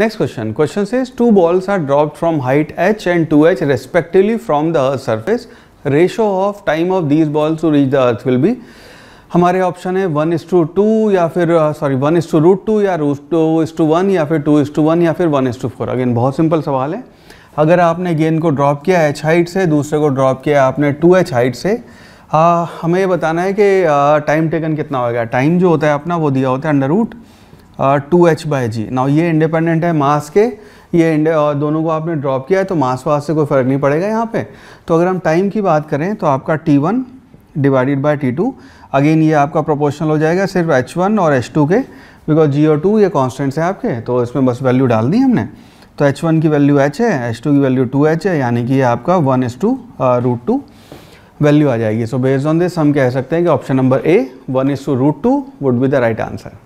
Next question. Question says two balls are dropped from height h and 2h respectively from the earth's surface. Ratio of time of these balls to reach the earth will be. हमारे option है 1:2 या फिर sorry 1:√2 या 2:1 या फिर 2:1 या फिर 1:4. Again बहुत सिंपल सवाल है. अगर आपने गेंद को ड्रॉप किया h हाइट से, दूसरे को ड्रॉप किया आपने 2h हाइट से, हमें ये बताना है कि टाइम टेकन कितना होगा. टाइम जो होता है अपना वो दिया होता है √2h/g. नाउ ये इंडिपेंडेंट है मास के, ये दोनों को आपने ड्रॉप किया है तो मास वास से कोई फ़र्क नहीं पड़ेगा यहाँ पे. तो अगर हम टाइम की बात करें तो आपका T1 divided by T2, again ये आपका प्रोपोर्शनल हो जाएगा सिर्फ H1 और H2 के, बिकॉज G और 2 ये कॉन्स्टेंट्स हैं आपके, तो इसमें बस वैल्यू डाल दी हमने. तो H1 की वैल्यू H है, H2 की वैल्यू 2H है, यानी कि ये आपका 1:√2 वैल्यू आ जाएगी. सो बेस्ड ऑन दिस हम कह सकते हैं कि option number A 1:√2 would be the right answer.